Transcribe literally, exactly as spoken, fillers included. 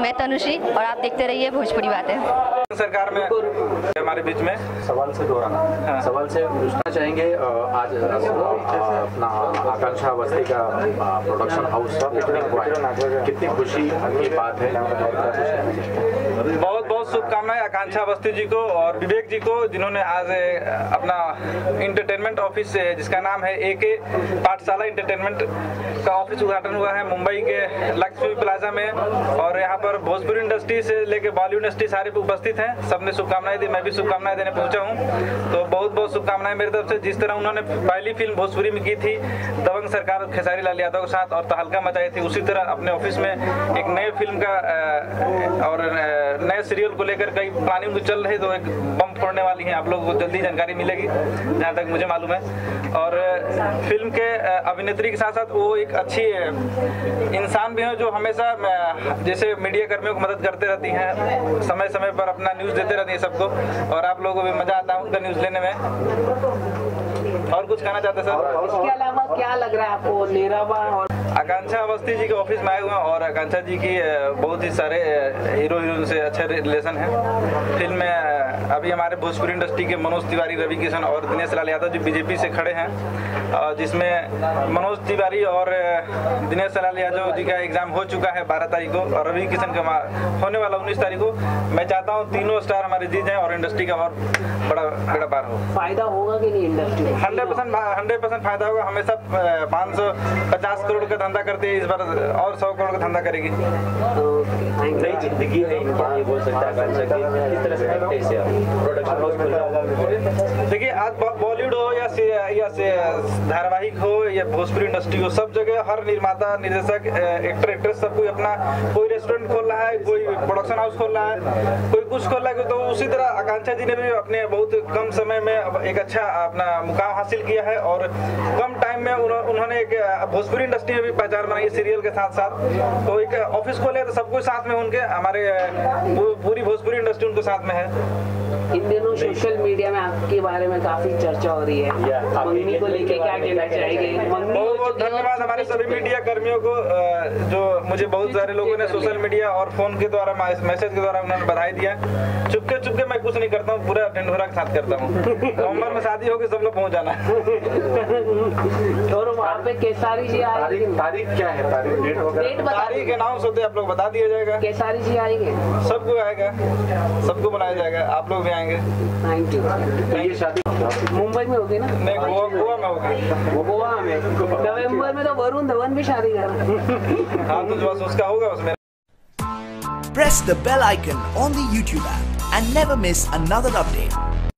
मैं तनुश्री और आप देखते रहिए भोजपुरी बातें। सरकार में हमारे बीच में सवाल से दोहराना सवाल से पूछना चाहेंगे, आज अपना आकांक्षा अवस्थी का प्रोडक्शन हाउस का ओपनिंग हुआ है, कितनी खुशी की बात है? बहुत बहुत शुभकामनाएं आकांक्षा अवस्थी जी को और विवेक जी को, जिन्होंने आज अपना इंटरटेनमेंट ऑफिस जिसका नाम है एके पाठशाला इंटरटेनमेंट का ऑफिस उद्घाटन हुआ है मुंबई के लक्ष्मी प्लाजा में, और यहाँ पर भोजपुरी इंडस्ट्री से लेके बॉलीवुड इंडस्ट्री सारे उपस्थित हैं। सबने शुभकामनाएं दी, मैं भी शुभकामनाएं देने पहुंचा हूँ। तो बहुत बहुत शुभकामनाएं मेरी तरफ से। जिस तरह उन्होंने पहली फिल्म भोजपुरी में की थी दबंग सरकार खेसारी लाल यादव के साथ और तहलका मचाई थी, उसी तरह अपने ऑफिस में एक नए फिल्म का और नए सीरियल को लेकर कई प्लानिंग चल रही, तो एक बम फोड़ने वाली है, आप लोगों को जल्दी जानकारी मिलेगी जहाँ तक मुझे मालूम है। और फिल्म के अभिनेत्री के साथ साथ वो एक अच्छी इंसान भी हैं जो हमेशा जैसे मीडिया कर्मियों को मदद करते रहती हैं, समय समय पर अपना न्यूज़ देते रहती हैं सबको, और आप लोगों को भी मजा आता है उनका न्यूज़ लेने में। और कुछ कहना चाहते हैं सर? इसके अलावा क्या लग रहा है आपको नेरावा और आकांक्षा अवस्थी जी के ऑफिस में आए हुए हैं, और आकांक्षा जी की बहुत ही सारे हीरो हीरोइन से अच्छा रिलेशन है। फिल्म में अभी हमारे भोजपुरी इंडस्ट्री के मनोज तिवारी, रवि किशन और दिनेश लाल यादव जो बीजेपी से खड़े हैं, जिसमें मनोज तिवारी और दिनेश लाल यादव जी का एग्जाम हो चुका है बारह तारीख को और रवि किशन का होने वाला उन्नीस तारीख को। मैं चाहता हूँ तीनों स्टार हमारे जीत जाएँ और इंडस्ट्री का और बड़ा बड़ा पार हो। फायदा होगा कि नहीं industry? Hundred percent hundred percent फायदा होगा। हमेशा पाँच सौ पचास करोड़ का धंधा करते हैं, इस बार और सौ करोड़ का धंधा करेगी। तो नई जिंदगी है इनका, ये बोल सकता है किस तरह से एक्ट से प्रोडक्शन। देखिए आज बॉलीवुड हो या से या से धारावाहिक हो या भोजपुरी इंडस्ट्री हो, सब जगह हर निर्माता, निर्देशक, एक्टर, एक्ट्रेस सब कोई अपना कोई रेस्टोरेंट खोल रहा है, कोई प्रोडक्शन हाउस खोल रहा है, कोई कुछ खोल रहा है। तो उसी तरह आकांक्षा जी ने भी अपने बहुत कम समय में एक अच्छा अपना मुकाम हासिल किया है और कम टाइम में उन्होंने एक भोजपुरी इंडस्ट्री में भी पहचान बनाई सीरियल के साथ साथ। तो एक ऑफिस खोले तो सब कुछ साथ में, उनके हमारे पूरी भोजपुरी इंडस्ट्री उनके साथ में है। इन दिनों सोशल मीडिया में आपके बारे में काफी चर्चा हो रही है, मंगनी को लेके क्या कहना चाहेंगे? बहुत बहुत धन्यवाद हमारे सभी मीडिया कर्मियों को, जो मुझे बहुत सारे लोगों ने सोशल मीडिया और फोन के द्वारा, मैसेज के द्वारा उन्होंने बधाई दिया। चुपके चुपके मैं कुछ नहीं करता हूँ, पूरा ढिंढोरा के साथ करता हूँ। नवम्बर में शादी होगी, सब लोग पहुँच जाना। और वहाँ पे केसारी जी आएंगे, तारीख क्या है? तारीख के नाम सोते आप लोग बता दिया जाएगा। केसारी जी आएंगे, सबको आएगा, सबको बुलाया जाएगा, आप लोग भी आएंगे। Thank you. ये शादी मुंबई में होगी ना? नहीं, गोवा गोवा में होगी। गोवा में नवंबर में तो वरुण धवन भी शादी कर रहा है। हाँ, तो जो उसका होगा उसमें। Press the bell icon on the YouTube app and never miss another update.